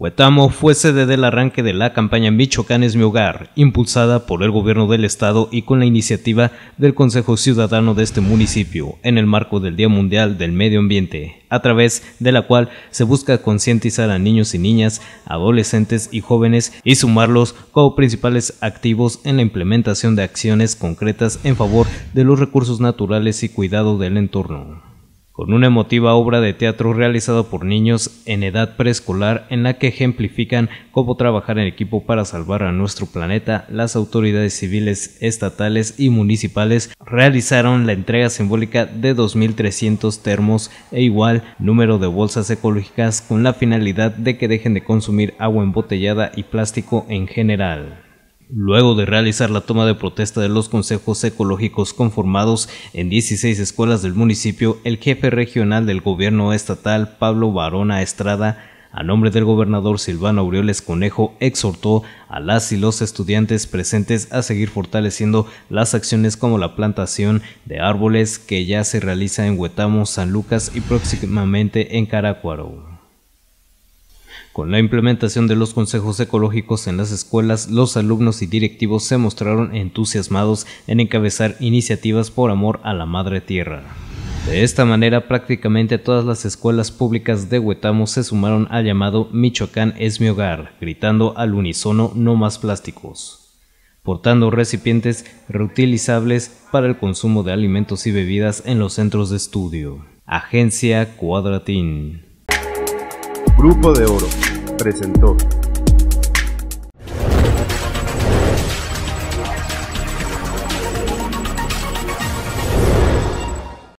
Huetamo fue sede del arranque de la campaña Michoacán es mi hogar, impulsada por el gobierno del estado y con la iniciativa del Consejo Ciudadano de este municipio, en el marco del Día Mundial del Medio Ambiente, a través de la cual se busca concientizar a niños y niñas, adolescentes y jóvenes y sumarlos como principales activos en la implementación de acciones concretas en favor de los recursos naturales y cuidado del entorno. Con una emotiva obra de teatro realizada por niños en edad preescolar en la que ejemplifican cómo trabajar en equipo para salvar a nuestro planeta, las autoridades civiles, estatales y municipales realizaron la entrega simbólica de 2.300 termos e igual número de bolsas ecológicas con la finalidad de que dejen de consumir agua embotellada y plástico en general. Luego de realizar la toma de protesta de los consejos ecológicos conformados en 16 escuelas del municipio, el jefe regional del gobierno estatal, Pablo Barona Estrada, a nombre del gobernador Silvano Aureoles Conejo, exhortó a las y los estudiantes presentes a seguir fortaleciendo las acciones como la plantación de árboles que ya se realiza en Huetamo, San Lucas y próximamente en Caracuaro. Con la implementación de los consejos ecológicos en las escuelas, los alumnos y directivos se mostraron entusiasmados en encabezar iniciativas por amor a la Madre Tierra. De esta manera, prácticamente todas las escuelas públicas de Huetamo se sumaron al llamado Michoacán es mi hogar, gritando al unísono no más plásticos, portando recipientes reutilizables para el consumo de alimentos y bebidas en los centros de estudio. Agencia Cuadratín. Grupo de Oro presentó.